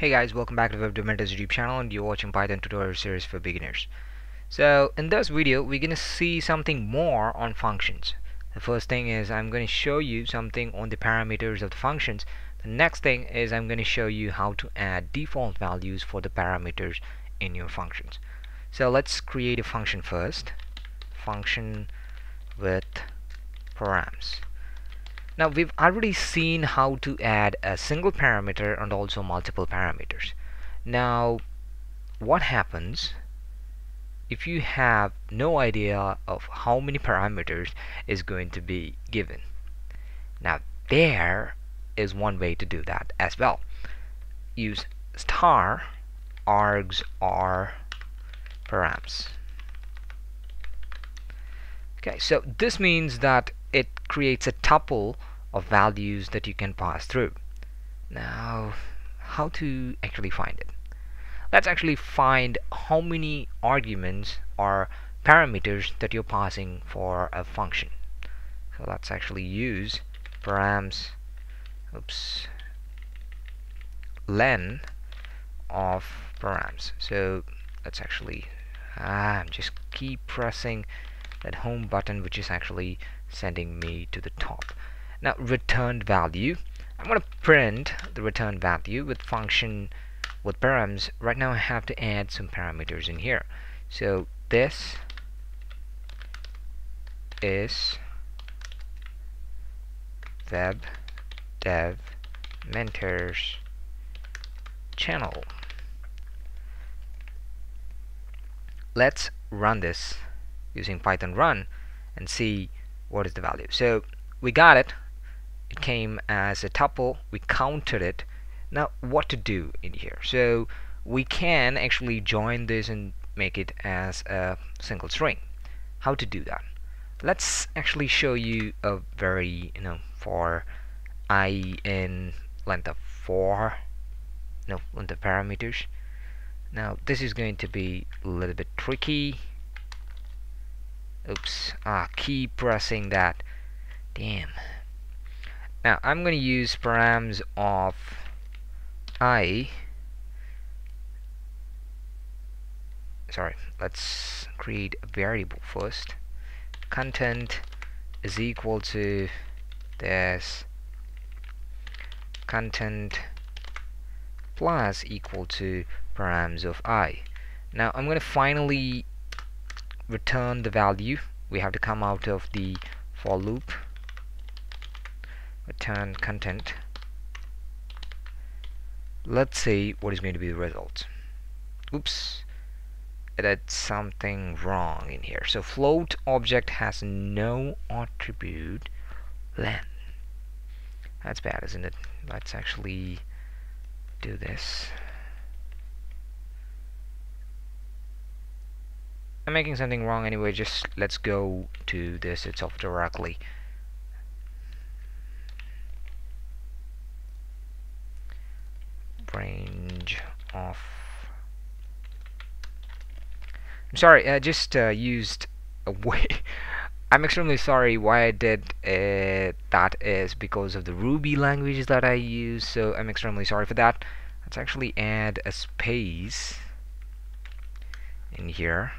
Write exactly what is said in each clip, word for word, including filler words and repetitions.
Hey guys, welcome back to the WebDevMentors YouTube channel, and you're watching Python tutorial series for beginners. So in this video we're gonna see something more on functions. The first thing is I'm gonna show you something on the parameters of the functions. The next thing is I'm gonna show you how to add default values for the parameters in your functions. So let's create a function first. Function with params. Now we've already seen how to add a single parameter and also multiple parameters. Now what happens if you have no idea of how many parameters is going to be given? Now there is one way to do that as well. Use star args r params. Okay, so this means that it creates a tuple of values that you can pass through. Now how to actually find it? Let's actually find how many arguments or parameters that you're passing for a function. So let's actually use params oops len of params. So let's actually ah, just keep pressing that home button, which is actually sending me to the top. Now returned value, I'm going to print the returned value with function with params. Right now I have to add some parameters in here, so this is web dev mentors channel. Let's run this using Python run and see what is the value. So we got it. It came as a tuple. We counted it. Now what to do in here? So we can actually join this and make it as a single string. How to do that? Let's actually show you a very, you know, for I in length of four, no, length of parameters. Now this is going to be a little bit tricky. Oops, ah, keep pressing that. Damn. Now I'm going to use params of I. Sorry, let's create a variable first. Content is equal to this. Content plus equal to params of I. Now I'm going to finally return the value. We have to come out of the for loop. Return content. Let's see what is going to be the result. Oops, I did something wrong in here. So float object has no attribute len. That's bad, isn't it? Let's actually do this. I'm making something wrong anyway, just let's go to this itself directly. Range of... I'm sorry, I just uh, used a way... I'm extremely sorry why I did uh, that is because of the Ruby languages that I use, so I'm extremely sorry for that. Let's actually add a space in here.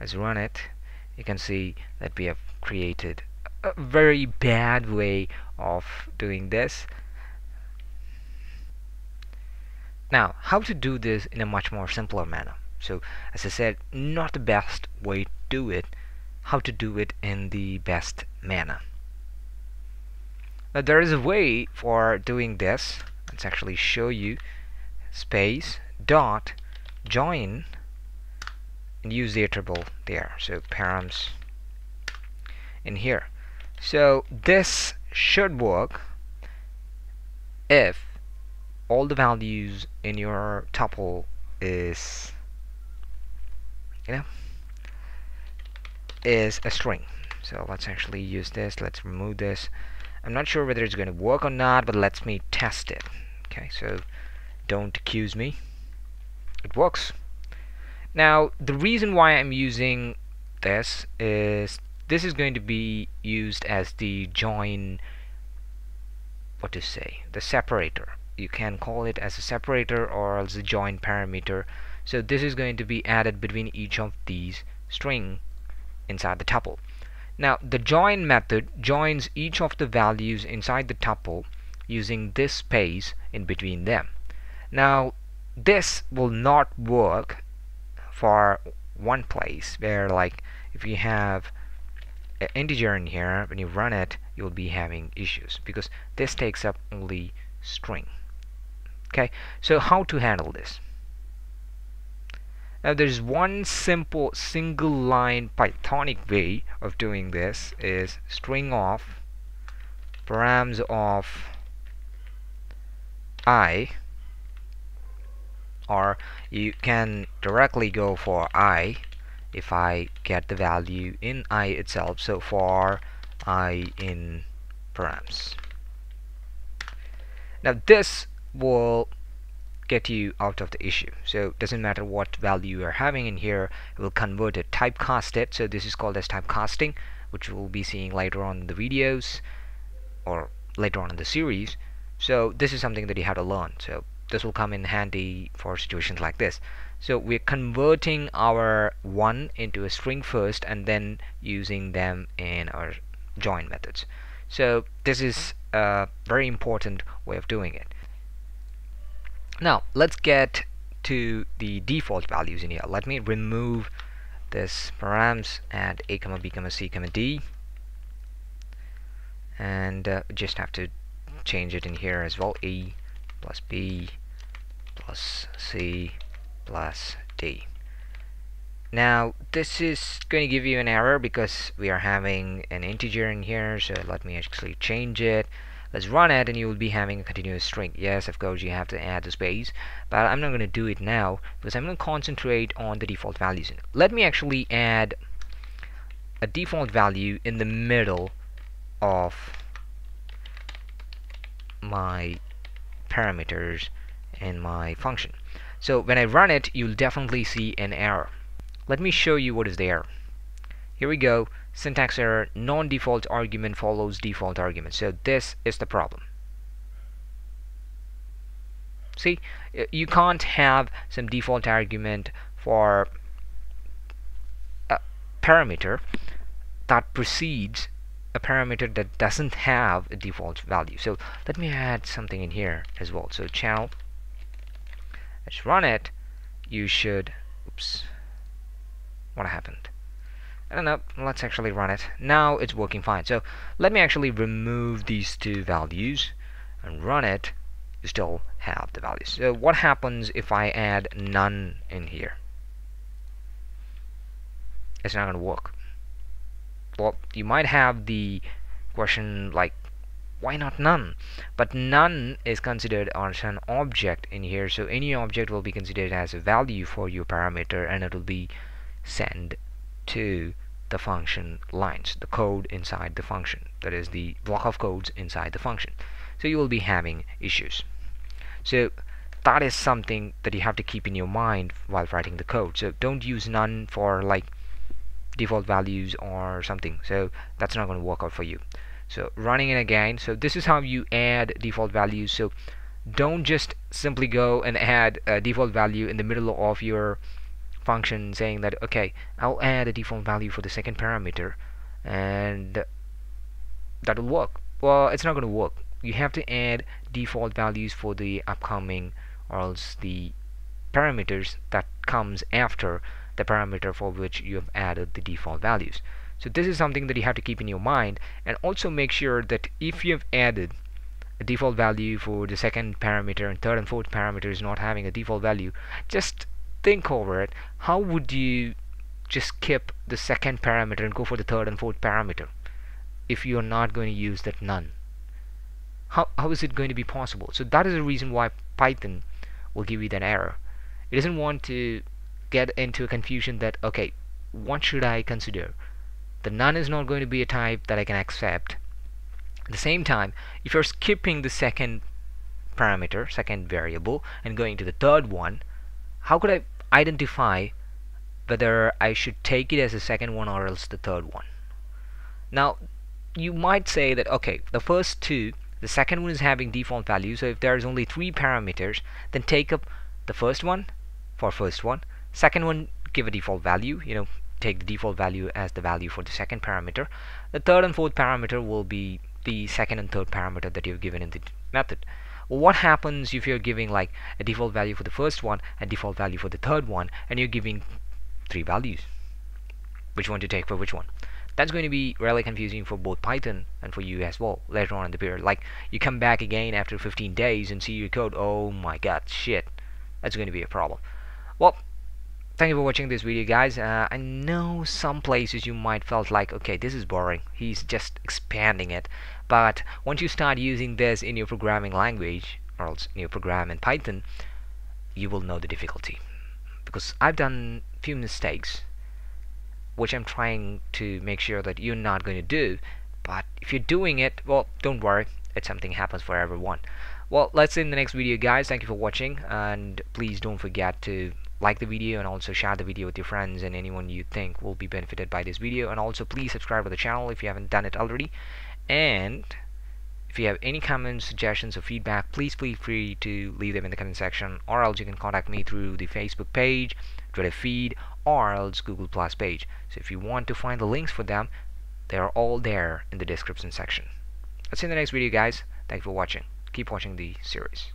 Let's run it. You can see that we have created a very bad way of doing this. Now how to do this in a much more simpler manner? So as I said, not the best way to do it, how to do it in the best manner. Now there is a way for doing this. Let's actually show you. Space dot join and use the attribute there. So params in here. So this should work if all the values in your tuple is, you know, is a string. So let's actually use this. Let's remove this. I'm not sure whether it's going to work or not, but let me test it. Okay, so don't accuse me. It works. Now the reason why I'm using this is this is going to be used as the join, what to say, the separator. you can call it as a separator or as a join parameter. So this is going to be added between each of these string inside the tuple. Now the join method joins each of the values inside the tuple using this space in between them. Now this will not work for one place where, like, if you have an integer in here, when you run it you'll be having issues because this takes up only string. Okay, so how to handle this? Now there's one simple single line Pythonic way of doing this is string of params of I, or you can directly go for I if I get the value in I itself. So for I in params. Now this will get you out of the issue. So it doesn't matter what value you're having in here, it will convert it, typecast it. So this is called as typecasting, which we'll be seeing later on in the videos or later on in the series. So this is something that you have to learn. So this will come in handy for situations like this. So we're converting our one into a string first and then using them in our join methods. So this is a very important way of doing it. Now let's get to the default values in here. Let me remove this params at a comma b comma c comma d, and uh, just have to change it in here as well. A plus b plus c plus d. Now this is going to give you an error because we are having an integer in here, so let me actually change it. Let's run it and you will be having a continuous string. Yes, of course you have to add the space, but I'm not going to do it now because I'm going to concentrate on the default values in it. Let me actually add a default value in the middle of my parameters in my function. So when I run it, you'll definitely see an error. Let me show you what is the error. Here we go. Syntax error, non-default argument follows default argument. So this is the problem. See, you can't have some default argument for a parameter that precedes a parameter that doesn't have a default value. So let me add something in here as well. So channel, let's run it. You should, oops, what happened? I don't know, let's actually run it. Now it's working fine. So let me actually remove these two values and run it. You still have the values. So what happens if I add none in here? It's not going to work. Well, you might have the question like, why not none? But none is considered as an object in here, so any object will be considered as a value for your parameter and it will be sent to the function lines, the code inside the function, that is the block of codes inside the function. So you will be having issues. So that is something that you have to keep in your mind while writing the code. So don't use none for like default values or something. So that's not going to work out for you. So running it again. So this is how you add default values. So don't just simply go and add a default value in the middle of your function saying that, okay, I'll add a default value for the second parameter and that'll work. Well, it's not going to work. You have to add default values for the upcoming or else the parameters that comes after the parameter for which you have added the default values. So this is something that you have to keep in your mind, and also make sure that if you have added a default value for the second parameter and third and fourth parameters not having a default value, just think over it. How would you just skip the second parameter and go for the third and fourth parameter if you're not going to use that none? How, how is it going to be possible? So that is the reason why Python will give you that error. It doesn't want to get into a confusion that, okay, what should I consider? The none is not going to be a type that I can accept. At the same time, if you're skipping the second parameter, second variable, and going to the third one, how could I identify whether I should take it as the second one or else the third one? Now you might say that, okay, the first two The second one is having default value, so if there is only three parameters, then take up the first one for first one, second one give a default value, you know, take the default value as the value for the second parameter. The third and fourth parameter will be the second and third parameter that you've given in the method. Well, what happens if you're giving like a default value for the first one, a default value for the third one, and you're giving three values? Which one to take for which one? That's going to be really confusing for both Python and for you as well later on in the period. Like, you come back again after fifteen days and see your code, oh my god, shit, that's going to be a problem. Well, thank you for watching this video, guys. uh, I know some places you might felt like, okay, this is boring, he's just expanding it, but once you start using this in your programming language, or else in your program in Python, you will know the difficulty, because I've done few mistakes which I'm trying to make sure that you're not going to do. But if you're doing it, well, don't worry, it's something happens for everyone. Well, let's see in the next video, guys. Thank you for watching, and please don't forget to like the video and also share the video with your friends and anyone you think will be benefited by this video. And also please subscribe to the channel if you haven't done it already. And if you have any comments, suggestions or feedback, please feel free to leave them in the comment section, or else you can contact me through the Facebook page, Twitter feed, or else Google Plus page. So if you want to find the links for them, they are all there in the description section. That's in the next video, guys. Thank you for watching. Keep watching the series.